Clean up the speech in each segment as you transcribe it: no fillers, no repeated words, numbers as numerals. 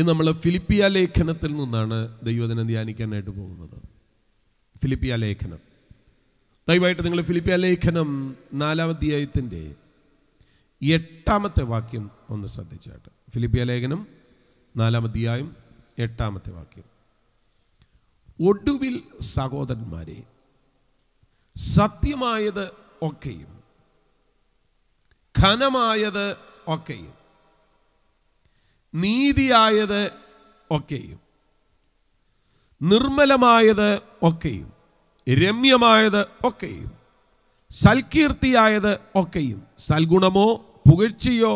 ഇന്ന് നമ്മൾ ഫിലിപ്പിയ ലേഖനത്തിൽ നിന്നാണ് ദൈവദിനം ധ്യാനിക്കാനായിട്ട് പോകുന്നത്. ഫിലിപ്പിയ ലേഖനം, ദയവായിട്ട് നിങ്ങൾ ഫിലിപ്പിയ ലേഖനം 4-ാം അധ്യായത്തിൻ്റെ 8-ാമത്തെ വാക്യം ഒന്ന് ശ്രദ്ധിച്ചാട്ട്. ഫിലിപ്പിയ ലേഖനം 4-ാം അധ്യായം 8-ാമത്തെ വാക്യം. ഒടുവിൽ സഹോദരന്മാരെ, സത്യമായത് ഒക്കെയും ഘനമായത് ഒക്കെയും നീതിയായത് ഒക്കെയും നിർമ്മലമായത് ഒക്കെയും രമ്യമായത് ഒക്കെയും സൽകീർത്തിയായത് ഒക്കെയും സൽഗുണമോ പുകഴ്ചയോ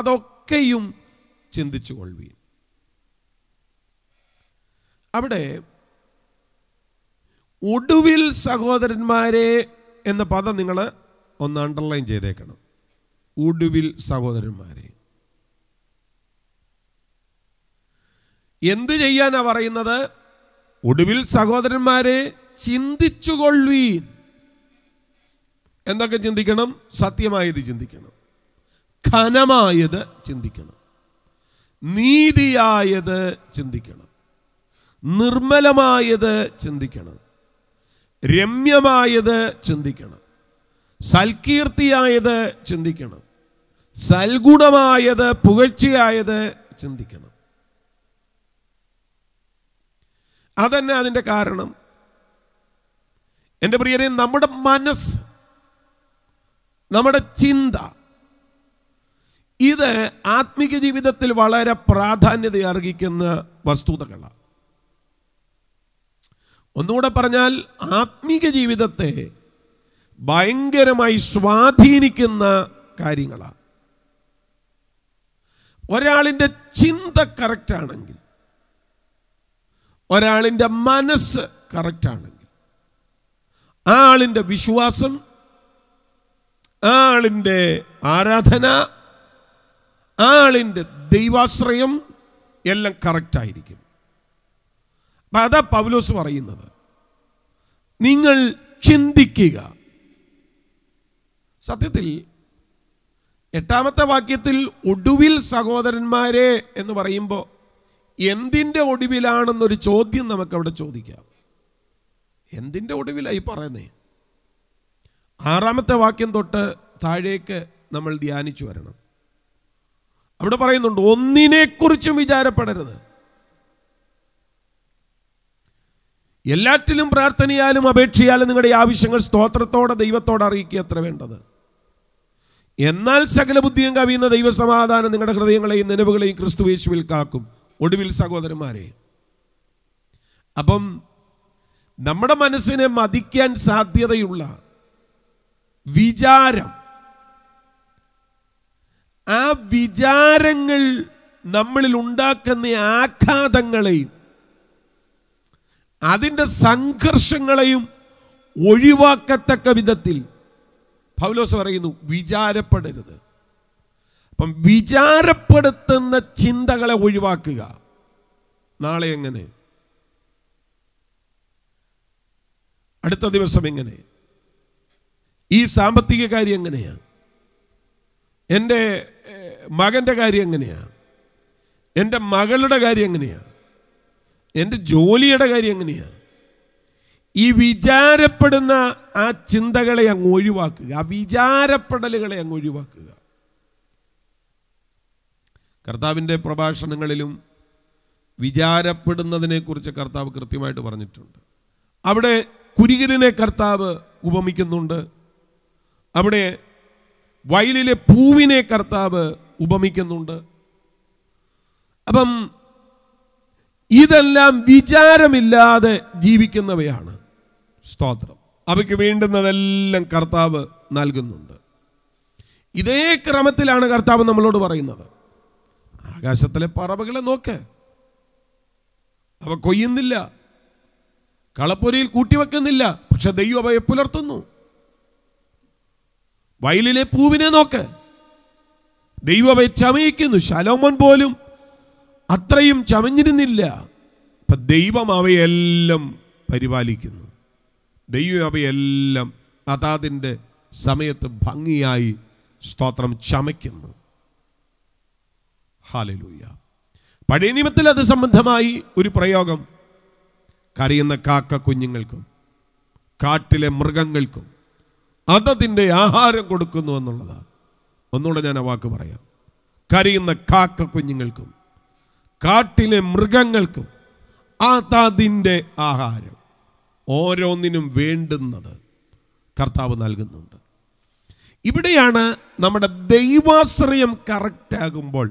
അതൊക്കെയും ചിന്തിച്ചു കൊള്ളുവീൻ. അവിടെ ഒടുവിൽ സഹോദരന്മാരെ എന്ന പദം നിങ്ങൾ ഒന്ന് അണ്ടർലൈൻ ചെയ്തേക്കണം. ഒടുവിൽ സഹോദരന്മാരെ എന്ത് ചെയ്യാനാ പറയുന്നത്? ഒടുവിൽ സഹോദരന്മാരെ ചിന്തിച്ചുകൊള്ളുവീൻ. എന്തൊക്കെ ചിന്തിക്കണം? സത്യമായത് ചിന്തിക്കണം, ഘനമായത് ചിന്തിക്കണം, നീതിയായത് ചിന്തിക്കണം, നിർമ്മലമായത് ചിന്തിക്കണം, രമ്യമായത് ചിന്തിക്കണം, സൽകീർത്തിയായത് ചിന്തിക്കണം, സൽഗുണമായത് പുകഴ്ചയായത് ചിന്തിക്കണം. അതന്നെ അതിൻ്റെ കാരണം. എൻ്റെ പ്രിയരെ, നമ്മുടെ മനസ്സ്, നമ്മുടെ ചിന്ത, ഇത് ആത്മീക ജീവിതത്തിൽ വളരെ പ്രാധാന്യത അർഹിക്കുന്ന വസ്തുതകളാണ്. ഒന്നുകൂടെ പറഞ്ഞാൽ, ആത്മീക ജീവിതത്തെ ഭയങ്കരമായി സ്വാധീനിക്കുന്ന കാര്യങ്ങളാണ്. ഒരാളിൻ്റെ ചിന്ത കറക്റ്റാണെങ്കിൽ, ഒരാളിൻ്റെ മനസ്സ് കറക്റ്റാണെങ്കിൽ, ആ ആളിൻ്റെ വിശ്വാസം, ആ ആളിൻ്റെ ആരാധന, ആ ആളിൻ്റെ ദൈവാശ്രയം എല്ലാം കറക്റ്റായിരിക്കും. അപ്പം അതാ പൗലോസ് പറയുന്നത്, നിങ്ങൾ ചിന്തിക്കുക. സത്യത്തിൽ 8-ാമത്തെ വാക്യത്തിൽ ഒടുവിൽ സഹോദരന്മാരെ എന്ന് പറയുമ്പോൾ എന്തിൻ്റെ ഒടുവിലാണെന്നൊരു ചോദ്യം നമുക്കവിടെ ചോദിക്കാം. എന്തിൻ്റെ ഒടുവിലായി പറയുന്നേ? 6-ാമത്തെ വാക്യം തൊട്ട് താഴേക്ക് നമ്മൾ ധ്യാനിച്ചു വരണം. അവിടെ പറയുന്നുണ്ട്, ഒന്നിനെക്കുറിച്ചും വിചാരപ്പെടരുത്, എല്ലാറ്റിലും പ്രാർത്ഥനയാലും അപേക്ഷയാലും നിങ്ങളുടെ ആവശ്യങ്ങൾ സ്തോത്രത്തോടെ ദൈവത്തോട് അറിയിക്കുക അത്ര വേണ്ടത്. എന്നാൽ സകല ബുദ്ധിയും കവിയുന്ന ദൈവസമാധാനം നിങ്ങളുടെ ഹൃദയങ്ങളെയും നിലവുകളെയും ക്രിസ്തു യേശുവിൽ കാക്കും. ഒടുവിൽ സഹോദരന്മാരെ, അപ്പം നമ്മുടെ മനസ്സിനെ മതിക്കാൻ സാധ്യതയുള്ള വിചാരം, ആ വിചാരങ്ങൾ നമ്മളിൽ ഉണ്ടാക്കുന്ന ആഘാതങ്ങളെയും അതിൻ്റെ സംഘർഷങ്ങളെയും ഒഴിവാക്കത്തക്ക വിധത്തിൽ പൗലോസ് പറയുന്നു, വിചാരപ്പെടരുത്. അപ്പം വിചാരപ്പെടുത്തുന്ന ചിന്തകളെ ഒഴിവാക്കുക. നാളെ എങ്ങനെ, അടുത്ത ദിവസം എങ്ങനെ, ഈ സാമ്പത്തിക കാര്യം എങ്ങനെയാ, എൻ്റെ മകൻ്റെ കാര്യം എങ്ങനെയാ, എൻ്റെ മകളുടെ കാര്യം എങ്ങനെയാ, എൻ്റെ ജോലിയുടെ കാര്യം എങ്ങനെയാ, ഈ വിചാരപ്പെടുന്ന ആ ചിന്തകളെ അങ്ങ് ഒഴിവാക്കുക, ആ വിചാരപ്പെടലുകളെ അങ്ങ് ഒഴിവാക്കുക. കർത്താവിൻ്റെ പ്രഭാഷണങ്ങളിലും വിചാരപ്പെടുന്നതിനെക്കുറിച്ച് കർത്താവ് കൃത്യമായിട്ട് പറഞ്ഞിട്ടുണ്ട്. അവിടെ കുരികിലിനെ കർത്താവ് ഉപമിക്കുന്നുണ്ട്, അവിടെ വയലിലെ പൂവിനെ കർത്താവ് ഉപമിക്കുന്നുണ്ട്. അപ്പം ഇതെല്ലാം വിചാരമില്ലാതെ ജീവിക്കുന്നവയാണ്. സ്തോത്രം. അവയ്ക്ക് വേണ്ടുന്നതെല്ലാം കർത്താവ് നൽകുന്നുണ്ട്. ഇതേ ക്രമത്തിലാണ് കർത്താവ് നമ്മളോട് പറയുന്നത്, ആകാശത്തിലെ പറവകളെ നോക്ക്, അവ കൊയ്യുന്നില്ല, കളപ്പൊരിയിൽ കൂട്ടിവെക്കുന്നില്ല, പക്ഷെ ദൈവം അവയെ പുലർത്തുന്നു. വയലിലെ പൂവിനെ നോക്ക്, ദൈവം അവയെ ചമയിക്കുന്നു. ശലോമോൻ പോലും അത്രയും ചമഞ്ഞിരുന്നില്ല, അപ്പം ദൈവം അവയെല്ലാം പരിപാലിക്കുന്നു. ദൈവം അവയെല്ലാം അതാതിൻ്റെ സമയത്ത് ഭംഗിയായി സ്തോത്രം ചമയ്ക്കുന്നു. ഹല്ലേലൂയ. പഴയ നിയമത്തിൽ അത് സംബന്ധമായി ഒരു പ്രയോഗം കരയുന്ന കാക്ക കുഞ്ഞുങ്ങൾക്കും കാട്ടിലെ മൃഗങ്ങൾക്കും അതതിൻ്റെ ആഹാരം കൊടുക്കുന്നു എന്നുള്ളതാണ്. ഒന്നുകൂടെ ഞാൻ ആ വാക്ക് പറയാം. കരയുന്ന കാക്ക കുഞ്ഞുങ്ങൾക്കും കാട്ടിലെ മൃഗങ്ങൾക്കും അതതിൻ്റെ ആഹാരം, ഓരോന്നിനും വേണ്ടുന്നത് കർത്താവ് നൽകുന്നുണ്ട്. ഇവിടെയാണ് നമ്മുടെ ദൈവാശ്രയം കറക്റ്റാകുമ്പോൾ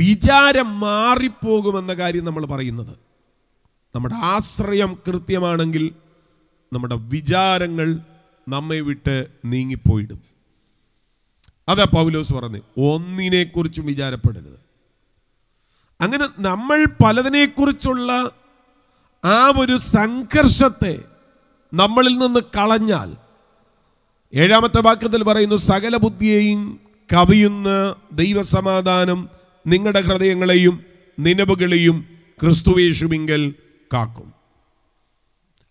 വിചാരം മാറിപ്പോകുമെന്ന കാര്യം നമ്മൾ പറയുന്നത്. നമ്മുടെ ആശ്രയം കൃത്യമാണെങ്കിൽ നമ്മുടെ വിചാരങ്ങൾ നമ്മെ വിട്ട് നീങ്ങിപ്പോയിടും. അതാ പൗലോസ് പറഞ്ഞു, ഒന്നിനെക്കുറിച്ചും വിചാരപ്പെടരുത്. അങ്ങനെ നമ്മൾ പലതിനെക്കുറിച്ചുള്ള ആ ഒരു സംഘർഷത്തെ നമ്മളിൽ നിന്ന് കളഞ്ഞാൽ, ഏഴാമത്തെ വാക്യത്തിൽ പറയുന്നു, സകല ബുദ്ധിയെയും കവിയുന്ന ദൈവസമാധാനം നിങ്ങളുടെ ഹൃദയങ്ങളെയും നിലവുകളെയും ക്രിസ്തുയേശുവിങ്കൽ കാക്കും.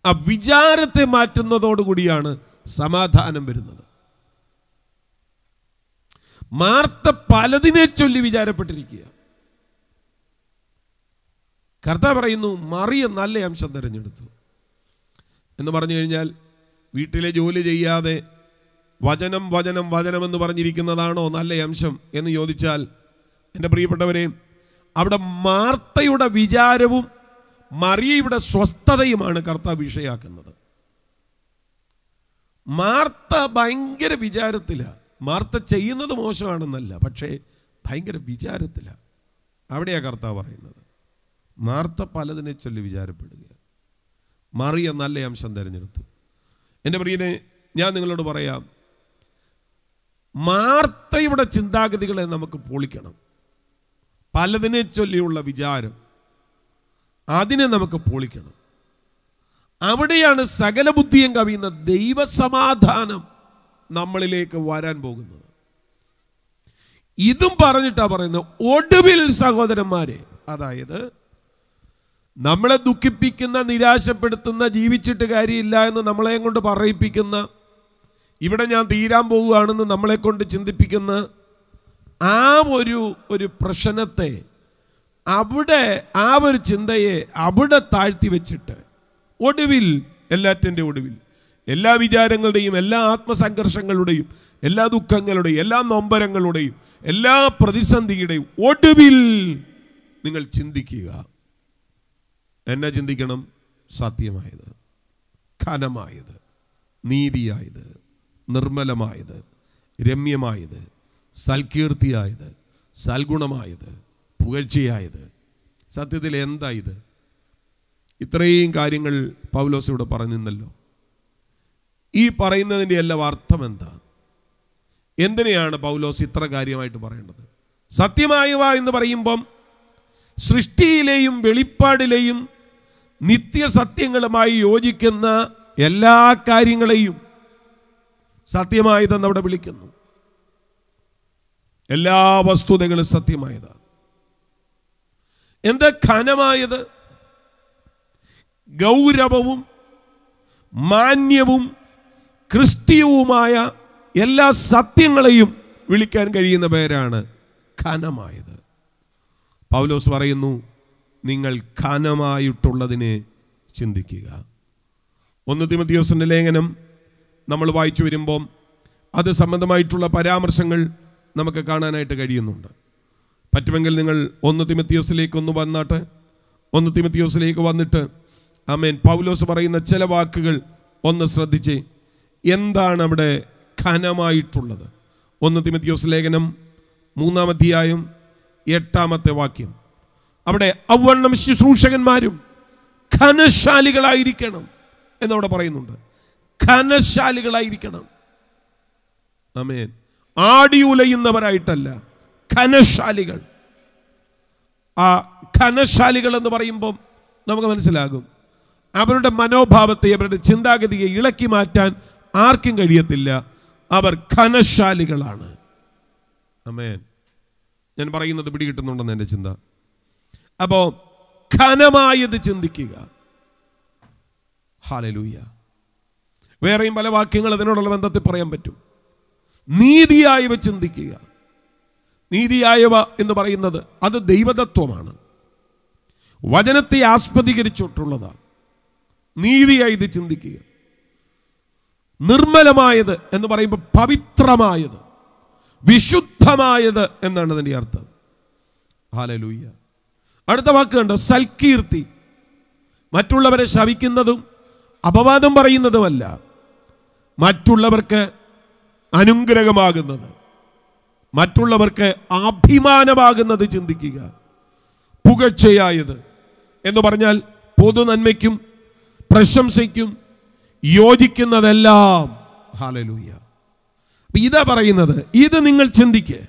ആ വിചാരത്തെ മാറ്റുന്നതോടുകൂടിയാണ് സമാധാനം വരുന്നത്. മാർത്ത പലതിനെ ചൊല്ലി വിചാരപ്പെട്ടിരിക്കുക. കർത്താവ് പറയുന്നു, മറിയ നല്ല അംശം തിരഞ്ഞെടുത്തു എന്ന് പറഞ്ഞു കഴിഞ്ഞാൽ, വീട്ടിലെ ജോലി ചെയ്യാതെ വചനം വചനം വചനമെന്ന് പറഞ്ഞിരിക്കുന്നതാണോ നല്ല അംശം എന്ന് ചോദിച്ചാൽ, എൻ്റെ പ്രിയപ്പെട്ടവരെ, അവിടെ മാർത്തയുടെ വിചാരവും മറിയയുടെ സ്വസ്ഥതയുമാണ് കർത്താവ് വിഷയാക്കുന്നത്. മാർത്ത ഭയങ്കര വിചാരത്തിലാണ്. മാർത്ത ചെയ്യുന്നത് മോശമാണെന്നല്ല, പക്ഷേ ഭയങ്കര വിചാരത്തിലാണ്. അവിടെയാണ് കർത്താവ് പറയുന്നത്, മാർത്ത പലതിനെ ചൊല്ലി വിചാരപ്പെടുക, മറിയ നല്ല അംശം തിരഞ്ഞെടുത്തു. എൻ്റെ പ്രിയനെ, ഞാൻ നിങ്ങളോട് പറയാം, മാർത്തയുടെ ചിന്താഗതികളെ നമുക്ക് പൊളിക്കണം. പലതിനെ ചൊല്ലിയുള്ള വിചാരം, അതിനെ നമുക്ക് പൊളിക്കണം. അവിടെയാണ് സകല ബുദ്ധിയും കവിയുന്ന ദൈവസമാധാനം നമ്മളിലേക്ക് വരാൻ പോകുന്നത്. ഇതും പറഞ്ഞിട്ടാണ് പറയുന്നത്, ഒടുവിൽ സഹോദരന്മാരെ, അതായത് നമ്മളെ ദുഃഖിപ്പിക്കുന്ന, നിരാശപ്പെടുത്തുന്ന, ജീവിച്ചിട്ട് കാര്യമില്ല എന്ന് നമ്മളെ കൊണ്ട് പറയിപ്പിക്കുന്ന, ഇവിടെ ഞാൻ തീരാൻ പോവുകയാണെന്ന് നമ്മളെ കൊണ്ട് ചിന്തിപ്പിക്കുന്ന ആ ഒരു പ്രശ്നത്തെ, അവിടെ ആ ഒരു ചിന്തയെ അവിടെ താഴ്ത്തി വെച്ചിട്ട്, ഒടുവിൽ എല്ലാറ്റിൻ്റെ ഒടുവിൽ, എല്ലാ വിചാരങ്ങളുടെയും എല്ലാ ആത്മസംഘർഷങ്ങളുടെയും എല്ലാ ദുഃഖങ്ങളുടെയും എല്ലാ നൊമ്പരങ്ങളുടെയും എല്ലാ പ്രതിസന്ധിയുടെയും ഒടുവിൽ നിങ്ങൾ ചിന്തിക്കുക. എന്നെ ചിന്തിക്കണം, സത്യമായത്, ഘനമായത്, നീതിയായത്, നിർമ്മലമായത്, രമ്യമായത്, സൽകീർത്തിയായത്, സൽഗുണമായത്, പുകഴ്ചയായത്. സത്യത്തിൽ എന്താ ഇത്? ഇത്രയും കാര്യങ്ങൾ പൗലോസ് ഇവിടെ പറഞ്ഞിരുന്നല്ലോ. ഈ പറയുന്നതിൻ്റെ എല്ലാം അർത്ഥം എന്താ? എന്തിനെയാണ് പൗലോസ് ഇത്ര കാര്യമായിട്ട് പറയേണ്ടത്? സത്യമായവ എന്ന് പറയുമ്പം സൃഷ്ടിയിലെയും വെളിപ്പാടിലെയും നിത്യസത്യങ്ങളുമായി യോജിക്കുന്ന എല്ലാ കാര്യങ്ങളെയും സത്യമായതെന്ന് അവിടെ വിളിക്കുന്നു. എല്ലാ വസ്തുതകളും സത്യമായതാണ്. എന്താ ഘനമായത്? ഗൗരവവും മാന്യവും ക്രിസ്തീയവുമായ എല്ലാ സത്യങ്ങളെയും വിളിക്കാൻ കഴിയുന്ന പേരാണ് ഘനമായത്. പൗലോസ് പറയുന്നു, നിങ്ങൾ ഘനമായിട്ടുള്ളതിനെ ചിന്തിക്കുക. 1 തിമോഥെയോസിൻ്റെ ലേഖനം നമ്മൾ വായിച്ചു വരുമ്പം അത് സംബന്ധമായിട്ടുള്ള പരാമർശങ്ങൾ നമുക്ക് കാണാനായിട്ട് കഴിയുന്നുണ്ട്. പറ്റുമെങ്കിൽ നിങ്ങൾ 1 തിമോഥെയോസിലേക്കൊന്ന് വന്നാട്ടെ. 1 തിമോഥെയോസിലേക്ക് വന്നിട്ട് ആമേൻ, പൗലോസ് പറയുന്ന ചില വാക്കുകൾ ഒന്ന് ശ്രദ്ധിച്ച്, എന്താണ് അവിടെ ഘനമായിട്ടുള്ളത്. 1 തിമോഥെയോസ് ലേഖനം 3-ാം അധ്യായം 8-ാമത്തെ വാക്യം, അവിടെ അവണ്ണം ശുശ്രൂഷകന്മാരും ഘനശാലികളായിരിക്കണം എന്നവിടെ പറയുന്നുണ്ട്. ഘനശാലികളായിരിക്കണം. ആമേൻ. ആടിയുലയുന്നവരായിട്ടല്ല, ഘനശാലികൾ. ആ ഘനശാലികൾ എന്ന് പറയുമ്പം നമുക്ക് മനസ്സിലാകും, അവരുടെ മനോഭാവത്തെ, അവരുടെ ചിന്താഗതിയെ ഇളക്കി മാറ്റാൻ ആർക്കും കഴിയത്തില്ല. അവർ ഘനശാലികളാണ്. ആമേൻ. ഞാൻ പറയുന്നത് പിടികിട്ടുന്നുണ്ടെന്ന് എൻ്റെ ചിന്ത. അപ്പോൾ ഘനമായത് ചിന്തിക്കുക. ഹല്ലേലൂയ. വേറെയും പല വാക്യങ്ങൾ അതിനോടുള്ള ബന്ധത്തിൽ പറയാൻ പറ്റും. നീതിയായവ ചിന്തിക്കുക. നീതിയായവ എന്ന് പറയുന്നത് അത് ദൈവതത്വമാണ്. വചനത്തെ ആസ്പദീകരിച്ചിട്ടുള്ളത്. നീതിയായി ഇത് ചിന്തിക്കുക. നിർമ്മലമായത് എന്ന് പറയുമ്പോൾ പവിത്രമായത്, വിശുദ്ധമായത് എന്നാണ് അതിൻ്റെ അർത്ഥം. ഹല്ലേലൂയ. അടുത്ത വാക്കുണ്ട് സൽകീർത്തി. മറ്റുള്ളവരെ ശപിക്കുന്നതും അപവാദം പറയുന്നതുമല്ല, മറ്റുള്ളവർക്ക് അനുഗ്രഹമാകുന്നത്, മറ്റുള്ളവർക്ക് അഭിമാനമാകുന്നത് ചിന്തിക്കുക. പുകഴ്ചയായത് എന്ന് പറഞ്ഞാൽ പൊതുനന്മയ്ക്കും പ്രശംസയ്ക്കും യോജിക്കുന്നതെല്ലാം. ഹല്ലേലൂയ. ഇതാ പറയുന്നത്, ഇത് നിങ്ങൾ ചിന്തിക്കുക.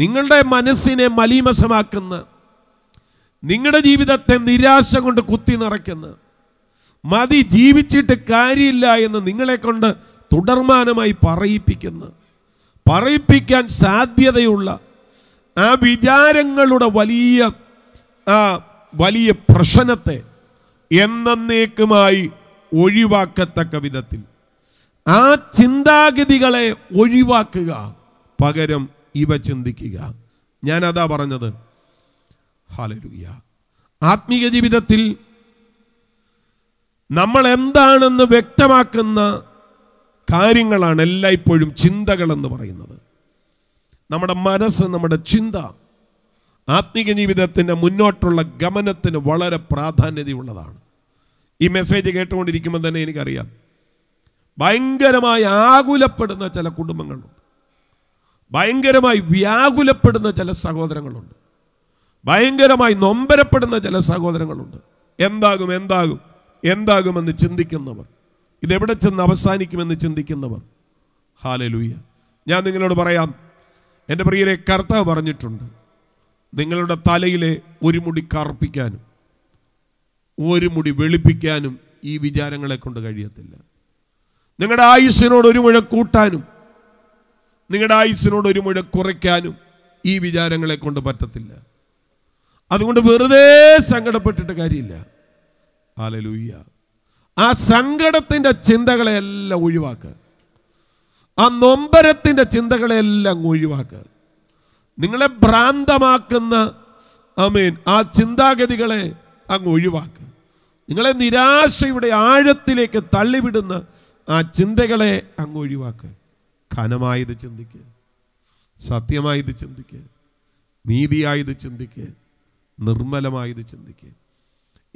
നിങ്ങളുടെ മനസ്സിനെ മലീമസമാക്കുന്ന, നിങ്ങളുടെ ജീവിതത്തെ നിരാശ കൊണ്ട് കുത്തി നിറയ്ക്കുന്ന, മതി ജീവിച്ചിട്ട് കാര്യമില്ല എന്ന് നിങ്ങളെ കൊണ്ട് തുടർമാനമായി പറയിപ്പിക്കുന്ന, പറയിപ്പിക്കാൻ സാധ്യതയുള്ള ആ വിചാരങ്ങളുടെ വലിയ പ്രശ്നത്തെ എന്നേക്കുമായി ഒഴിവാക്കത്തക്ക വിധത്തിൽ ആ ചിന്താഗതികളെ ഒഴിവാക്കുക. പകരം ഇവ ചിന്തിക്കുക. ഞാനതാ പറഞ്ഞത്. ഹല്ലേലൂയ. ആത്മീയ ജീവിതത്തിൽ നമ്മൾ എന്താണെന്ന് വ്യക്തമാക്കുന്ന കാര്യങ്ങളാണ് എല്ലായ്പ്പോഴും ചിന്തകളെന്ന് പറയുന്നത്. നമ്മുടെ മനസ്സ്, നമ്മുടെ ചിന്ത ആത്മീയ ജീവിതത്തിൻ്റെ മുന്നോട്ടുള്ള ഗമനത്തിന് വളരെ പ്രാധാന്യതയുള്ളതാണ്. ഈ മെസ്സേജ് കേട്ടുകൊണ്ടിരിക്കുമ്പോൾ തന്നെ എനിക്കറിയാം, ഭയങ്കരമായി ആകുലപ്പെടുന്ന ചില കുടുംബങ്ങളുണ്ട്, ഭയങ്കരമായി വ്യാകുലപ്പെടുന്ന ചില സഹോദരങ്ങളുണ്ട്, ഭയങ്കരമായി നൊമ്പരപ്പെടുന്ന ചില സഹോദരങ്ങളുണ്ട്. എന്താകും എന്താകും എന്താകുമെന്ന് ചിന്തിക്കുന്നവർ, ഇതെവിടെ ചെന്ന് അവസാനിക്കുമെന്ന് ചിന്തിക്കുന്നവർ. ഹല്ലേലൂയ. ഞാൻ നിങ്ങളോട് പറയാം, എൻ്റെ പ്രിയരെ, കർത്താവ് പറഞ്ഞിട്ടുണ്ട്, നിങ്ങളുടെ തലയിലെ ഒരു മുടി കറുപ്പിക്കാനും ഒരു മുടി വെളുപ്പിക്കാനും ഈ വിചാരങ്ങളെ കൊണ്ട് കഴിയത്തില്ല. നിങ്ങളുടെ ആയുസ്സിനോട് ഒരു മുഴ കൂട്ടാനും നിങ്ങളുടെ ആയുസ്സിനോട് ഒരു മുഴ കുറയ്ക്കാനും ഈ വിചാരങ്ങളെ കൊണ്ട് പറ്റത്തില്ല. അതുകൊണ്ട് വെറുതെ സങ്കടപ്പെട്ടിട്ട് കാര്യമില്ല. ഹല്ലേലൂയ. ആ സങ്കടത്തിൻ്റെ ചിന്തകളെല്ലാം ഒഴിവാക്കുക. ആ നൊമ്പരത്തിൻ്റെ ചിന്തകളെല്ലാം ഒഴിവാക്കുക. നിങ്ങളെ ഭ്രാന്തമാക്കുന്ന ആ ചിന്താഗതികളെ അങ്ങ് ഒഴിവാക്കുക. നിങ്ങളെ നിരാശയുടെ ആഴത്തിലേക്ക് തള്ളിവിടുന്ന ആ ചിന്തകളെ അങ്ങ് ഒഴിവാക്കുക. ഘനമായത് ചിന്തിക്കുക, സത്യമായത് ചിന്തിക്കുക, നീതിയായത് ചിന്തിക്കുക, നിർമ്മലമായത് ചിന്തിക്കുക.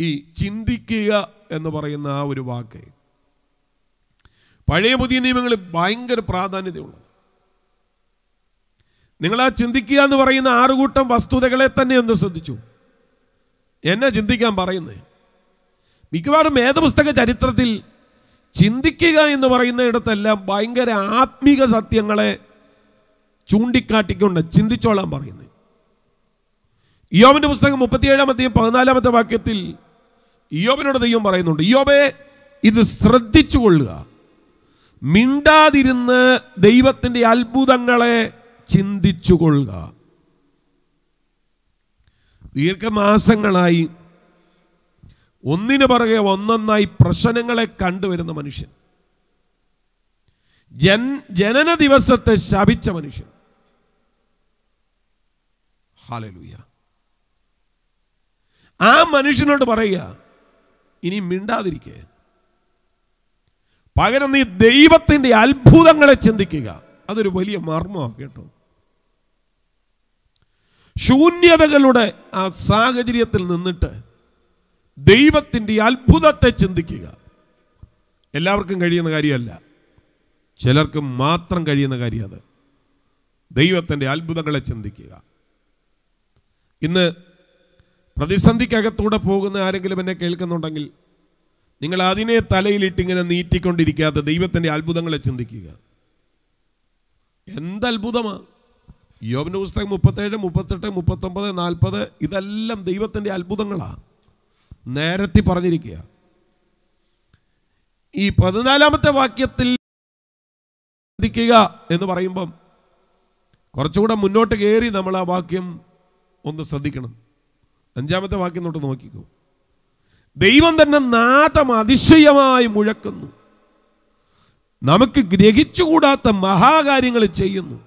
ഈ ചിന്തിക്കുക എന്ന് പറയുന്ന ആ ഒരു വാക്ക് പഴയ പുതിയ നിയമങ്ങളിൽ ഭയങ്കര പ്രാധാന്യതയുള്ളത്. നിങ്ങൾ ആ ചിന്തിക്കുക എന്ന് പറയുന്ന ആറുകൂട്ടം വസ്തുതകളെ തന്നെ ഒന്ന് ശ്രദ്ധിച്ചു. എന്നെ ചിന്തിക്കാൻ പറയുന്നത് മിക്കവാറും വേദപുസ്തക ചരിത്രത്തിൽ ചിന്തിക്കുക എന്ന് പറയുന്നിടത്തെല്ലാം ഭയങ്കര ആത്മീക സത്യങ്ങളെ ചൂണ്ടിക്കാട്ടിക്കൊണ്ട് ചിന്തിച്ചോളാൻ പറയുന്നത്. യോബിൻ്റെ പുസ്തകം 37:14 വാക്യത്തിൽ യോബിനോട് ദൈവം പറയുന്നുണ്ട്, യോബേ ഇത് ശ്രദ്ധിച്ചു കൊള്ളുക, മിണ്ടാതിരുന്ന് ദൈവത്തിൻ്റെ അത്ഭുതങ്ങളെ ചിന്തിച്ചു കൊള്ളുക. ദീർഘമാസങ്ങളായി ഒന്നിനു പുറകെ ഒന്നൊന്നായി പ്രശ്നങ്ങളെ കണ്ടുവരുന്ന മനുഷ്യൻ, ജനന ദിവസത്തെ ശപിച്ച മനുഷ്യൻ. ഹല്ലേലൂയ. ആ മനുഷ്യനോട് പറയുക, ഇനി മിണ്ടാതിരിക്കേ, പകരം നീ ദൈവത്തിൻ്റെ അത്ഭുതങ്ങളെ ചിന്തിക്കുക. അതൊരു വലിയ മർമ്മമാണ് കേട്ടോ. ശൂന്യതകളുടെ ആ സാഹചര്യത്തിൽ നിന്നിട്ട് ദൈവത്തിൻ്റെ അത്ഭുതത്തെ ചിന്തിക്കുക. എല്ലാവർക്കും കഴിയുന്ന കാര്യമല്ല, ചിലർക്ക് മാത്രം കഴിയുന്ന കാര്യം അത്. ദൈവത്തിൻ്റെ അത്ഭുതങ്ങളെ ചിന്തിക്കുക. ഇന്ന് പ്രതിസന്ധിക്കകത്തൂടെ പോകുന്ന ആരെങ്കിലും എന്നെ കേൾക്കുന്നുണ്ടെങ്കിൽ, നിങ്ങൾ അതിനെ തലയിലിട്ടിങ്ങനെ നീറ്റിക്കൊണ്ടിരിക്കാതെ ദൈവത്തിൻ്റെ അത്ഭുതങ്ങളെ ചിന്തിക്കുക. എന്തത്ഭുതമാണ്! യോബിൻ്റെ പുസ്തകം 37, 38, 39, 40 ഇതെല്ലാം ദൈവത്തിൻ്റെ അത്ഭുതങ്ങളാണ്. നേരത്തെ പറഞ്ഞിരിക്കുക. ഈ 14 വാക്യത്തിൽ ചിന്തിക്കുക എന്ന് പറയുമ്പം കുറച്ചുകൂടെ മുന്നോട്ട് കയറി നമ്മൾ ആ വാക്യം ഒന്ന് ശ്രദ്ധിക്കണം. 5-ാമത്തെ വാക്യം തൊട്ട് നോക്കിക്കോ. ദൈവം തന്നെ നാദം അതിശയമായി മുഴക്കുന്നു, നമുക്ക് ഗ്രഹിച്ചുകൂടാത്ത മഹാകാര്യങ്ങൾ ചെയ്യുന്നു,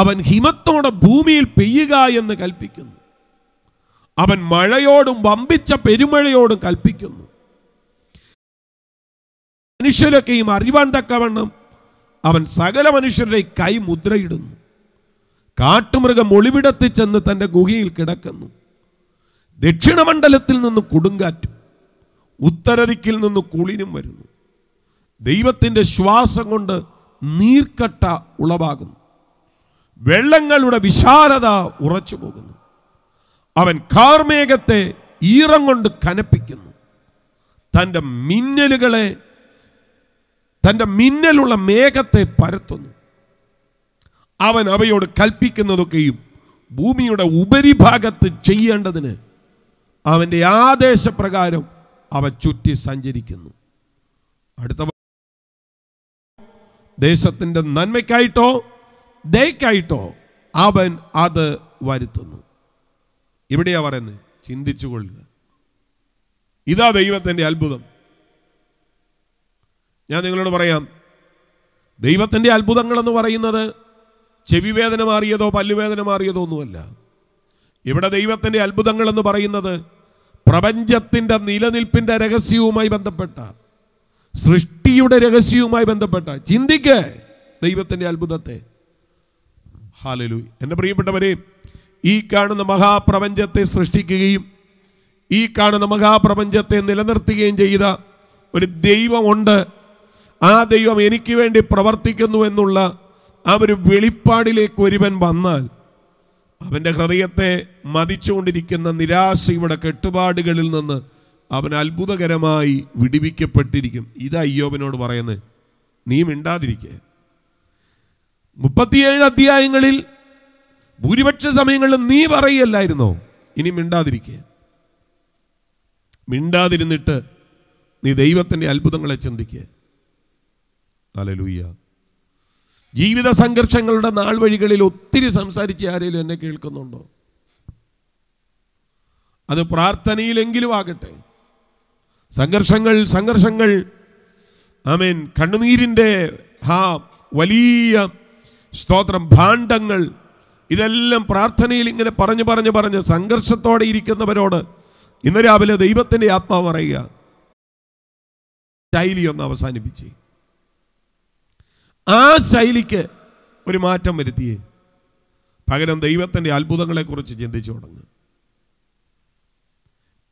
അവൻ ഹിമത്തോടെ ഭൂമിയിൽ പെയ്യുക എന്ന് കൽപ്പിക്കുന്നു. അവൻ മഴയോടും വമ്പിച്ച പെരുമഴയോടും കൽപ്പിക്കുന്നു. മനുഷ്യരൊക്കെയും അറിവാൻ തക്കവണ്ണം അവൻ സകല മനുഷ്യരുടെ കൈ മുദ്രയിടുന്നു. കാട്ടുമൃഗം ഒളിവിടത്ത് ചെന്ന് തൻ്റെ ഗുഹയിൽ കിടക്കുന്നു. ദക്ഷിണമണ്ഡലത്തിൽ നിന്ന് കൊടുങ്കാറ്റും ഉത്തരദിക്കിൽ നിന്ന് കുളിരും വരുന്നു. ദൈവത്തിൻ്റെ ശ്വാസം കൊണ്ട് നീർക്കട്ട ഉളവാകുന്നു. വെള്ളങ്ങളുടെ വിശാലത ഉറച്ചു പോകുന്നു. അവൻ കാർമേഘത്തെ ഈറം കൊണ്ട് കനപ്പിക്കുന്നു. തൻ്റെ മിന്നലുള്ള മേഘത്തെ പരത്തുന്നു. അവൻ അവയോട് കൽപ്പിക്കുന്നതൊക്കെയും ഭൂമിയുടെ ഉപരിഭാഗത്ത് ചെയ്യേണ്ടതിന് അവൻ്റെ ആദേശപ്രകാരം അവ ചുറ്റി സഞ്ചരിക്കുന്നു. അടുത്ത ദേശത്തിൻ്റെ നന്മയ്ക്കായിട്ടോ ദയക്കായിട്ടോ അവൻ അത് വരുത്തുന്നു. ഇവിടെയാ പറയുന്നത്, ചിന്തിച്ചു കൊള്ളുക. ഇതാ ദൈവത്തിൻ്റെ അത്ഭുതം. ഞാൻ നിങ്ങളോട് പറയാം, ദൈവത്തിൻ്റെ അത്ഭുതങ്ങളെന്ന് പറയുന്നത് ചെവിവേദന മാറിയതോ പല്ലുവേദന മാറിയതോ ഒന്നുമല്ല. ഇവിടെ ദൈവത്തിൻ്റെ അത്ഭുതങ്ങളെന്ന് പറയുന്നത് പ്രപഞ്ചത്തിൻ്റെ നിലനിൽപ്പിൻ്റെ രഹസ്യവുമായി ബന്ധപ്പെട്ട, സൃഷ്ടിയുടെ രഹസ്യവുമായി ബന്ധപ്പെട്ട. ചിന്തിക്കേ ദൈവത്തിൻ്റെ അത്ഭുതത്തെ. ഹല്ലേലൂയ. എൻ്റെ പ്രിയപ്പെട്ടവരെ, ഈ കാണുന്ന മഹാപ്രപഞ്ചത്തെ സൃഷ്ടിക്കുകയും ഈ കാണുന്ന മഹാപ്രപഞ്ചത്തെ നിലനിർത്തുകയും ചെയ്ത ഒരു ദൈവമുണ്ട്. ആ ദൈവം എനിക്ക് വേണ്ടി പ്രവർത്തിക്കുന്നു എന്നുള്ള ആ ഒരു വെളിപ്പാടിലേക്ക് ഒരുവൻ വന്നാൽ അവൻ്റെ ഹൃദയത്തെ മതിച്ചുകൊണ്ടിരിക്കുന്ന നിരാശയുടെ കെട്ടുപാടുകളിൽ നിന്ന് അവൻ അത്ഭുതകരമായി വിടിവിക്കപ്പെട്ടിരിക്കും. ഇതാ അയ്യോബിനോട് പറയുന്നത്, നീ മിണ്ടാതിരിക്കുക. 37 അധ്യായങ്ങളിൽ ഭൂരിപക്ഷ സമയങ്ങളിൽ നീ പറയല്ലായിരുന്നോ? ഇനി മിണ്ടാതിരിക്കുക. മിണ്ടാതിരുന്നിട്ട് നീ ദൈവത്തിൻ്റെ അത്ഭുതങ്ങളെ ചിന്തിക്കുക. ഹല്ലേലൂയ. ജീവിത സംഘർഷങ്ങളുടെ നാൾ വഴികളിൽ ഒത്തിരി സംസാരിച്ച് ആരെങ്കിലും എന്നെ കേൾക്കുന്നുണ്ടോ? അത് പ്രാർത്ഥനയിലെങ്കിലും ആകട്ടെ. സംഘർഷങ്ങൾ ആമേൻ, കണ്ണുനീരിൻ്റെ വലിയ സ്തോത്രം ഭാണ്ഡങ്ങൾ, ഇതെല്ലാം പ്രാർത്ഥനയിൽ ഇങ്ങനെ പറഞ്ഞ് സംഘർഷത്തോടെ ഇരിക്കുന്നവരോട് ഇന്ന് രാവിലെ ദൈവത്തിൻ്റെ ആത്മാവ് പറയുക, ശൈലി ഒന്ന് അവസാനിപ്പിച്ച്, ആ ശൈലിക്ക് ഒരു മാറ്റം വരുത്തിയേ. പകരം ദൈവത്തിൻ്റെ അത്ഭുതങ്ങളെക്കുറിച്ച് ചിന്തിച്ചു തുടങ്ങുക.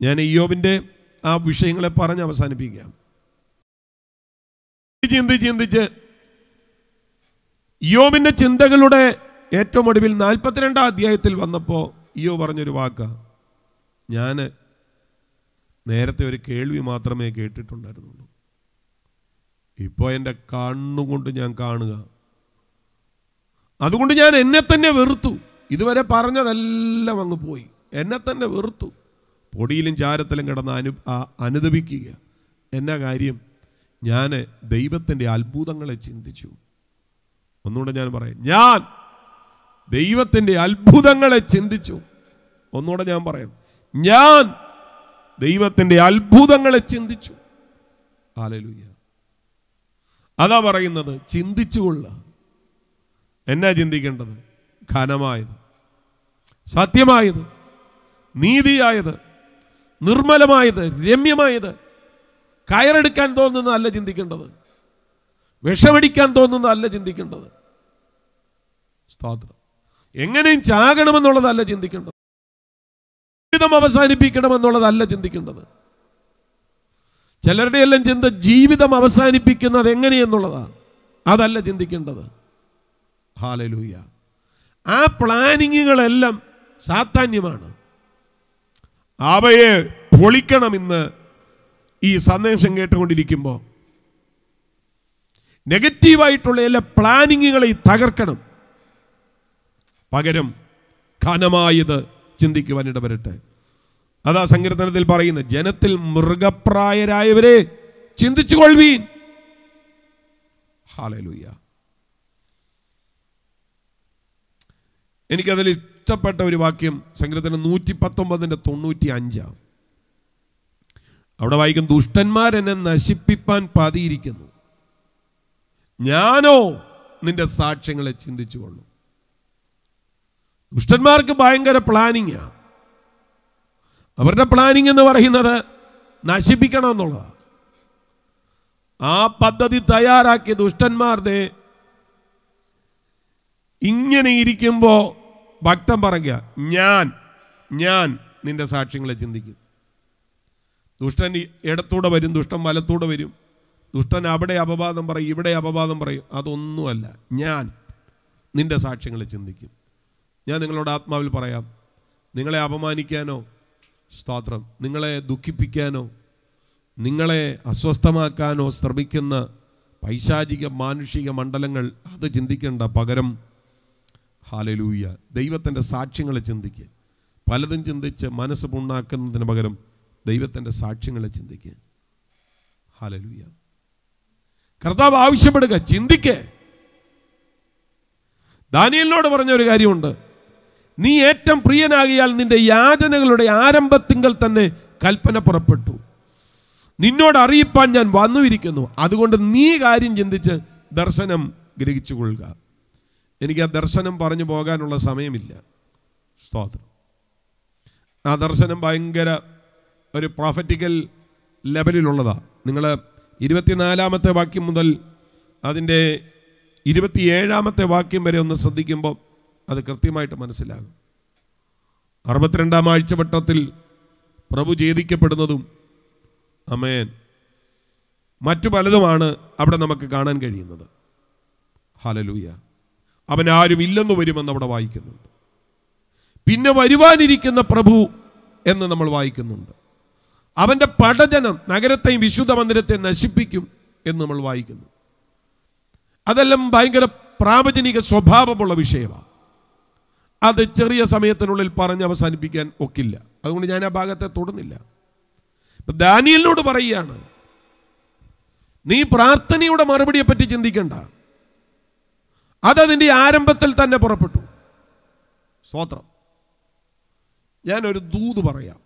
ഞാൻ ഇയ്യോബിൻ്റെ ആ വിഷയങ്ങളെ പറഞ്ഞ് അവസാനിപ്പിക്കാം. ചിന്തിച്ച് ഇയ്യോബിൻ്റെ ചിന്തകളുടെ ഏറ്റവും ഒടുവിൽ 42 അധ്യായത്തിൽ വന്നപ്പോൾ ഇയ്യോബ് പറഞ്ഞൊരു വാക്കാണ്, ഞാൻ നേരത്തെ ഒരു കേൾവി മാത്രമേ കേട്ടിട്ടുണ്ടായിരുന്നുള്ളൂ, ഇപ്പോൾ എൻ്റെ കണ്ണുകൊണ്ട് ഞാൻ കാണുക. അതുകൊണ്ട് ഞാൻ എന്നെ തന്നെ വെറുത്തു. ഇതുവരെ പറഞ്ഞതെല്ലാം അങ്ങ് പോയി. എന്നെ തന്നെ വെറുത്തു. പൊടിയിലും ചാരത്തിലും കിടന്ന് അനുദപിക്കുക. എന്നാ കാര്യം? ഞാൻ ദൈവത്തിൻ്റെ അത്ഭുതങ്ങളെ ചിന്തിച്ചു. ഒന്നുകൂടെ ഞാൻ പറയാം, ഞാൻ ദൈവത്തിൻ്റെ അത്ഭുതങ്ങളെ ചിന്തിച്ചു. ഒന്നുകൂടെ ഞാൻ പറയാം, ഞാൻ ദൈവത്തിൻ്റെ അത്ഭുതങ്ങളെ ചിന്തിച്ചു. ഹല്ലേലൂയ. അതാ പറയുന്നത്, ചിന്തിച്ചുകൊള്ളുക. എന്നാ ചിന്തിക്കേണ്ടത്? ഘനമായത്, സത്യമായത്, നീതിയായത്, നിർമ്മലമായത്, രമ്യമായത്. കയറെടുക്കാൻ തോന്നുന്നതല്ല ചിന്തിക്കേണ്ടത്. വിഷമടിക്കാൻ തോന്നുന്നതല്ല ചിന്തിക്കേണ്ടത്. സ്തോത്രം. എങ്ങനെയും ചാകണമെന്നുള്ളതല്ല ചിന്തിക്കേണ്ടത്. ജീവിതം അവസാനിപ്പിക്കണമെന്നുള്ളതല്ല ചിന്തിക്കേണ്ടത്. ചിലരുടെ എല്ലാം ചിന്ത ജീവിതം അവസാനിപ്പിക്കുന്നത് എങ്ങനെയെന്നുള്ളതാണ്. അതല്ല ചിന്തിക്കേണ്ടത്. ഹല്ലേലൂയ. ആ പ്ലാനിങ്ങുകളെല്ലാം സാത്താന്യമാണ്. അവയെ പൊളിക്കണമെന്ന് ഈ സന്ദേശം കേട്ടുകൊണ്ടിരിക്കുമ്പോൾ നെഗറ്റീവായിട്ടുള്ള എല്ലാ പ്ലാനിങ്ങുകളെ തകർക്കണം. പകരം ഘനമായത് ചിന്തിക്കുവാനിട വരട്ടെ. അതാ സങ്കീർത്തനത്തിൽ പറയുന്ന, ജനത്തിൽ മൃഗപ്രായരായവരെ ചിന്തിച്ചു കൊൾവീൻ. ഹല്ലേലൂയ. എനിക്കതിൽ ഇഷ്ടപ്പെട്ട ഒരു വാക്യം സങ്കീർത്തനം 119:95. അവിടെ വായിക്കും, ദുഷ്ടന്മാരെന്നെ നശിപ്പിപ്പാൻ പതിയിരിക്കുന്നു, ഞാനോ നിന്റെ സാക്ഷ്യങ്ങളെ ചിന്തിച്ചുകൊള്ളു. ദുഷ്ടന്മാർക്ക് ഭയങ്കര പ്ലാനിങ്ങാണ്. അവരുടെ പ്ലാനിങ് എന്ന് പറയുന്നത് നശിപ്പിക്കണമെന്നുള്ളതാണ്. ആ പദ്ധതി തയ്യാറാക്കിയ ദുഷ്ടന്മാരുടെ ഇങ്ങനെ ഇരിക്കുമ്പോൾ ഭക്തൻ പറയുക, ഞാൻ നിന്റെ സാക്ഷ്യങ്ങളെ ചിന്തിക്കും. ദുഷ്ടൻ ഇടത്തൂടെ വരും, ദുഷ്ടൻ വലത്തൂടെ വരും, ദുഷ്ടൻ അവിടെ അപവാദം പറയും, ഇവിടെ അപവാദം പറയും. അതൊന്നുമല്ല, ഞാൻ നിന്റെ സാക്ഷ്യങ്ങളെ ചിന്തിക്കും. ഞാൻ നിങ്ങളോട് ആത്മാവിൽ പറയാം, നിങ്ങളെ അപമാനിക്കാനോ സ്തോത്രം, നിങ്ങളെ ദുഃഖിപ്പിക്കാനോ നിങ്ങളെ അസ്വസ്ഥമാക്കാനോ ശ്രമിക്കുന്ന പൈശാചിക മാനുഷിക മണ്ഡലങ്ങൾ അത് ചിന്തിക്കേണ്ട. പകരം ഹല്ലേലൂയ, ദൈവത്തിൻ്റെ സാക്ഷ്യങ്ങളെ ചിന്തിക്കുക. പലതും ചിന്തിച്ച് മനസ്സ് പുണ്ണാക്കുന്നതിന് പകരം ദൈവത്തിൻ്റെ സാക്ഷ്യങ്ങളെ ചിന്തിക്കുക. ഹല്ലേലൂയ. കർത്താവ് ആവശ്യപ്പെടുക, ചിന്തിക്കേ. ദാനിയേലിനോട് പറഞ്ഞ ഒരു കാര്യമുണ്ട്, നീ ഏറ്റവും പ്രിയനാകിയാൽ നിന്റെ യാതനകളുടെ ആരംഭത്തിങ്കൽ തന്നെ കൽപ്പന പുറപ്പെട്ടു, നിന്നോട് അറിയിപ്പാൻ ഞാൻ വന്നുമിരിക്കുന്നു, അതുകൊണ്ട് നീ കാര്യം ചിന്തിച്ച് ദർശനം ഗ്രഹിച്ചു കൊള്ളുക. എനിക്ക് ആ ദർശനം പറഞ്ഞു പോകാനുള്ള സമയമില്ല. സ്തോത്രം. ആ ദർശനം ഭയങ്കര ഒരു പ്രോഫറ്റിക്കൽ ലെവലിലുള്ളതാണ്. നിങ്ങൾ 24-ാമത്തെ വാക്യം മുതൽ അതിൻ്റെ 27-ാമത്തെ വാക്യം വരെ ഒന്ന് ശ്രദ്ധിക്കുമ്പോൾ അത് കൃത്യമായിട്ട് മനസ്സിലാകും. 62-ാം ആഴ്ചവട്ടത്തിൽ പ്രഭു ഛേദിക്കപ്പെടുന്നതും ആമേൻ മറ്റു പലതുമാണ് അവിടെ നമുക്ക് കാണാൻ കഴിയുന്നത്. ഹല്ലേലൂയ. അവൻ ആരും ഇല്ലെന്ന് വരുമെന്ന് അവിടെ വായിക്കുന്നുണ്ട്. പിന്നെ വരുവാനിരിക്കുന്ന പ്രഭു എന്ന് നമ്മൾ വായിക്കുന്നുണ്ട്. അവൻ്റെ പടജനം നഗരത്തെയും വിശുദ്ധ മന്ദിരത്തെയും നശിപ്പിക്കും എന്ന് നമ്മൾ വായിക്കുന്നു. അതെല്ലാം ഭയങ്കര പ്രാവചനിക സ്വഭാവമുള്ള വിഷയമാണ്. അത് ചെറിയ സമയത്തിനുള്ളിൽ പറഞ്ഞ് അവസാനിപ്പിക്കാൻ ഒക്കില്ല. അതുകൊണ്ട് ഞാൻ ആ ഭാഗത്തെ തൊടുന്നില്ല. ദാനിയേലിനോട് പറയുകയാണ്, നീ പ്രാർത്ഥനയുടെ മറുപടിയെ പറ്റി ചിന്തിക്കണ്ട, അതതിൻ്റെ ആരംഭത്തിൽ തന്നെ പുറപ്പെട്ടു. സ്തോത്രം. ഞാനൊരു ദൂത് പറയാം,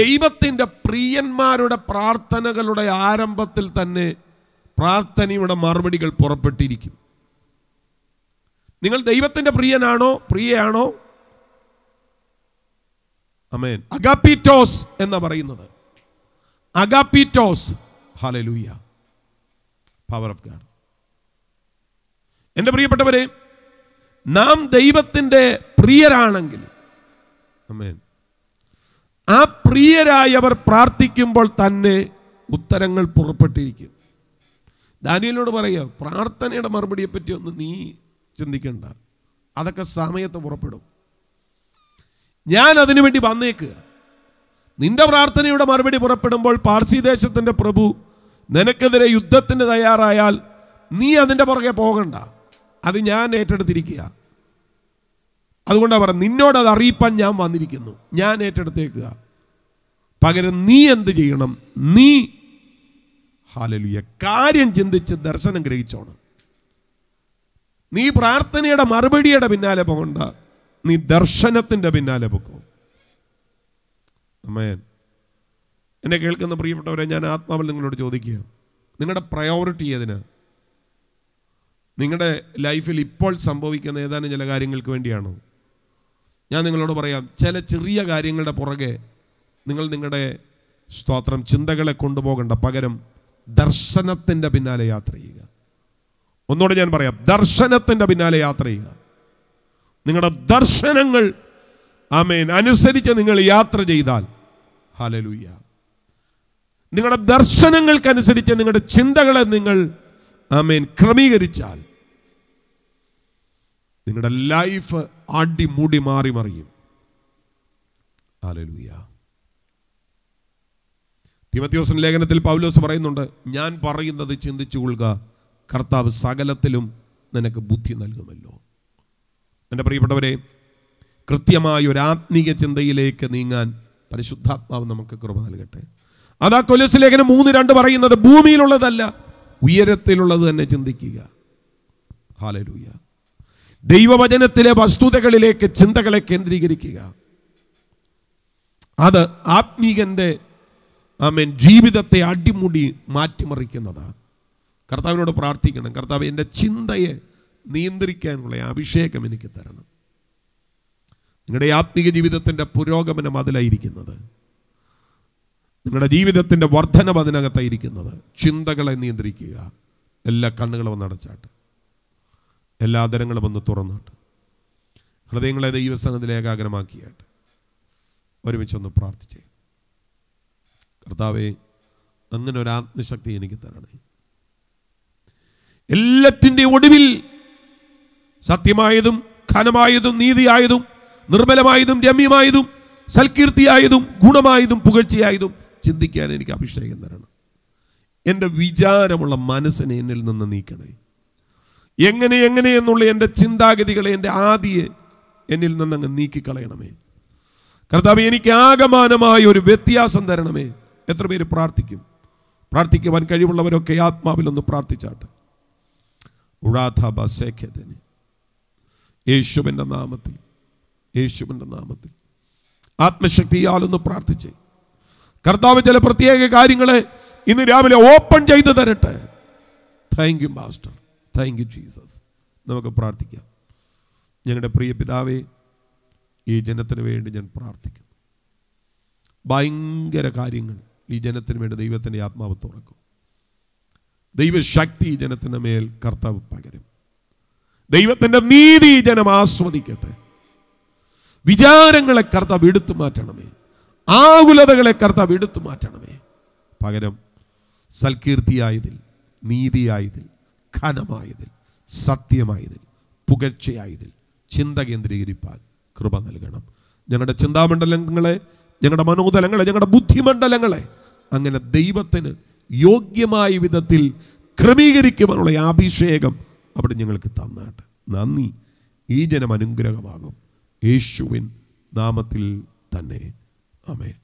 ദൈവത്തിൻ്റെ പ്രിയന്മാരുടെ പ്രാർത്ഥനകളുടെ ആരംഭത്തിൽ തന്നെ പ്രാർത്ഥനയുടെ മറുപടികൾ പുറപ്പെട്ടിരിക്കും. നിങ്ങൾ ദൈവത്തിൻ്റെ പ്രിയയാണോ? ആമേൻ. അഗാപിറ്റോസ് എന്ന് പറയുന്നത് അഗാപിറ്റോസ്. ഹല്ലേലൂയ. Power of God. എൻ്റെ പ്രിയപ്പെട്ടവരെ, നാം ദൈവത്തിൻ്റെ പ്രിയരാണെങ്കിൽ ആമേൻ, ആ പ്രിയരായവർ പ്രാർത്ഥിക്കുമ്പോൾ തന്നെ ഉത്തരങ്ങൾ പുറപ്പെട്ടിരിക്കും. ദാനിയേലിനോട് പറയുക, പ്രാർത്ഥനയുടെ മറുപടിയെപ്പറ്റി ഒന്നും നീ ചിന്തിക്കണ്ട, അതൊക്കെ സമയത്ത് പുറപ്പെടും. ഞാൻ അതിനുവേണ്ടി വന്നേക്കുക. നിന്റെ പ്രാർത്ഥനയുടെ മറുപടി പുറപ്പെടുമ്പോൾ പാർസി ദേശത്തിൻ്റെ പ്രഭു നിനക്കെതിരെ യുദ്ധത്തിന് തയ്യാറായാൽ നീ അതിൻ്റെ പുറകെ പോകണ്ട, അത് ഞാൻ ഏറ്റെടുത്തിരിക്കുക. അതുകൊണ്ടാണ് പറഞ്ഞത്, നിന്നോടത് അറിയിപ്പാൻ ഞാൻ വന്നിരിക്കുന്നു, ഞാൻ ഏറ്റെടുത്തേക്കുക. പകരം നീ എന്ത് ചെയ്യണം? നീ ഹല്ലേലൂയ കാര്യം ചിന്തിച്ച് ദർശനം ഗ്രഹിച്ചോണം. നീ പ്രാർത്ഥനയുടെ മറുപടിയുടെ പിന്നാലെ പോകണ്ട, നീ ദർശനത്തിൻ്റെ പിന്നാലെ പോകൂ. ആമേൻ. എന്നെ കേൾക്കുന്ന പ്രിയപ്പെട്ടവരെ, ഞാൻ ആത്മാവിൽ നിങ്ങളോട് ചോദിക്കുക, നിങ്ങളുടെ പ്രയോറിറ്റി ഏതിനാ? നിങ്ങളുടെ ലൈഫിൽ ഇപ്പോൾ സംഭവിക്കുന്ന ഏതാനും ചില കാര്യങ്ങൾക്ക് വേണ്ടിയാണോ? ഞാൻ നിങ്ങളോട് പറയാം, ചില ചെറിയ കാര്യങ്ങളുടെ പുറകെ നിങ്ങൾ നിങ്ങളുടെ സ്തോത്രം ചിന്തകളെ കൊണ്ടുപോകണ്ട, പകരം ദർശനത്തിൻ്റെ പിന്നാലെ യാത്ര ചെയ്യുക. ഒന്നുകൂടെ ഞാൻ പറയാം, ദർശനത്തിൻ്റെ പിന്നാലെ യാത്ര ചെയ്യുക. നിങ്ങളുടെ ദർശനങ്ങൾ ആമേൻ അനുസരിച്ച് നിങ്ങൾ യാത്ര ചെയ്താൽ ഹല്ലേലൂയ, നിങ്ങളുടെ ദർശനങ്ങൾക്കനുസരിച്ച് നിങ്ങളുടെ ചിന്തകളെ നിങ്ങൾ ആമേൻ ക്രമീകരിച്ചാൽ നിങ്ങളുടെ ലൈഫ് അടിമുടി മാറി മറിയും. ഹല്ലേലൂയ. തിമോഥെയോസിൻ ലേഖനത്തിൽ പൗലോസ് പറയുന്നുണ്ട്, ഞാൻ പറയുന്നത് ചിന്തിച്ചു കൊള്ളുക, കർത്താവ് സകലത്തിലും നിനക്ക് ബുദ്ധി നൽകുമല്ലോ. എൻ്റെ പ്രിയപ്പെട്ടവരെ, കൃത്യമായ ഒരു ആത്മീയ ചിന്തയിലേക്ക് നീങ്ങാൻ പരിശുദ്ധാത്മാവ് നമുക്ക് കൃപ നൽകട്ടെ. അതാ കൊലോസ്യ ലേഖനം 3:2 പറയുന്നത്, ഭൂമിയിലുള്ളതല്ല ഉയരത്തിലുള്ളത് തന്നെ ചിന്തിക്കുക. ഹല്ലേലൂയ. ദൈവവചനത്തിലെ വസ്തുതകളിലേക്ക് ചിന്തകളെ കേന്ദ്രീകരിക്കുക. അത് ആത്മീകൻ്റെ ആമേൻ ജീവിതത്തെ അടിമുടി മാറ്റിമറിക്കുന്നതാണ്. കർത്താവിനോട് പ്രാർത്ഥിക്കണം, കർത്താവ് എൻ്റെ ചിന്തയെ നിയന്ത്രിക്കാനുള്ള അഭിഷേകം എനിക്ക് തരണം. നിങ്ങളുടെ ആത്മീക ജീവിതത്തിൻ്റെ പുരോഗമനം അതിലായിരിക്കുന്നത്. നിങ്ങളുടെ ജീവിതത്തിൻ്റെ വർധനവ് അതിനകത്തായിരിക്കുന്നത്. ചിന്തകളെ നിയന്ത്രിക്കുക. എല്ലാ കണ്ണുകളും ഒന്ന് അടച്ചാട്ട്, എല്ലാ ആദരങ്ങളും ഒന്ന് തുറന്നാട്ട്, ഹൃദയങ്ങളെ ദൈവസ്ഥാനത്തിൽ ഏകാഗ്രമാക്കിയാട്ട് ഒരുമിച്ചൊന്ന് പ്രാർത്ഥിച്ച്, കർത്താവേ അങ്ങനെ ഒരു ആത്മശക്തി എനിക്ക് തരണേ. എല്ലാത്തിൻ്റെ ഒടുവിൽ സത്യമായതും ഘനമായതും നീതിയായതും നിർമ്മലമായതും രമ്യമായതും സൽകീർത്തിയായതും ഗുണമായതും പുകഴ്ചയായതും ചിന്തിക്കാൻ എനിക്ക് അഭിഷേകം തരണം. എൻ്റെ വിചാരമുള്ള മനസ്സിനെ എന്നിൽ നിന്ന് നീക്കണേ. എങ്ങനെ എങ്ങനെ എന്നുള്ള എൻ്റെ ചിന്താഗതികളെ, എൻ്റെ ആദിയെ എന്നിൽ നിന്നങ്ങ് നീക്കിക്കളയണമേ. കർത്താവ് എനിക്ക് ആകമാനമായ ഒരു വ്യത്യാസം തരണമേ. എത്ര പേര് പ്രാർത്ഥിക്കും? പ്രാർത്ഥിക്കുവാൻ കഴിവുള്ളവരൊക്കെ ആത്മാവിലൊന്ന് പ്രാർത്ഥിച്ചാട്ട്. യേശുവിൻ്റെ നാമത്തിൽ, യേശുവിൻ്റെ നാമത്തിൽ ആത്മശക്തിയാലൊന്ന് പ്രാർത്ഥിച്ച്, കർത്താവ് ചില പ്രത്യേക കാര്യങ്ങളെ ഇന്ന് രാവിലെ ഓപ്പൺ ചെയ്ത് തരട്ടെ. Thank you master, thank you Jesus. നമുക്ക് പ്രാർത്ഥിക്കാം. ഞങ്ങളുടെ പ്രിയ പിതാവേ, ഈ ജനത്തിന് വേണ്ടി ഞാൻ പ്രാർത്ഥിക്കുന്നു. ഭയങ്കര കാര്യങ്ങൾ ഈ ജനത്തിന് വേണ്ടി ദൈവത്തിൻ്റെ ആത്മാവ് തുറക്കും. ദൈവശക്തി ഈ ജനത്തിൻ്റെ മേൽ കർത്താവ് പകരും. ദൈവത്തിൻ്റെ നീതി ജനം ആസ്വദിക്കട്ടെ. വിചാരങ്ങളെ കർത്താവ് എടുത്തു മാറ്റണമേ. ആകുലതകളെ കർത്താവ് എടുത്തു മാറ്റണമേ. പകരം സൽകീർത്തിയായതിൽ, നീതിയായതിൽ, ഘനമായതിൽ, സത്യമായതിൽ, പുകഴ്ചയായതിൽ ചിന്ത കേന്ദ്രീകരിപ്പാൻ കൃപ നൽകണം. ഞങ്ങളുടെ ചിന്താമണ്ഡലങ്ങളെ, ഞങ്ങളുടെ മനോതലങ്ങളെ, ഞങ്ങളുടെ ബുദ്ധിമണ്ഡലങ്ങളെ അങ്ങനെ ദൈവത്തിന് യോഗ്യമായ വിധത്തിൽ ക്രമീകരിക്കുവാനുള്ള അഭിഷേകം അവിടെ ഞങ്ങൾക്ക് തന്നാട്ട്. നന്ദി. ഈ ജനം അനുഗ്രഹമാകും. യേശുവിൻ നാമത്തിൽ തന്നെ. ആമേൻ.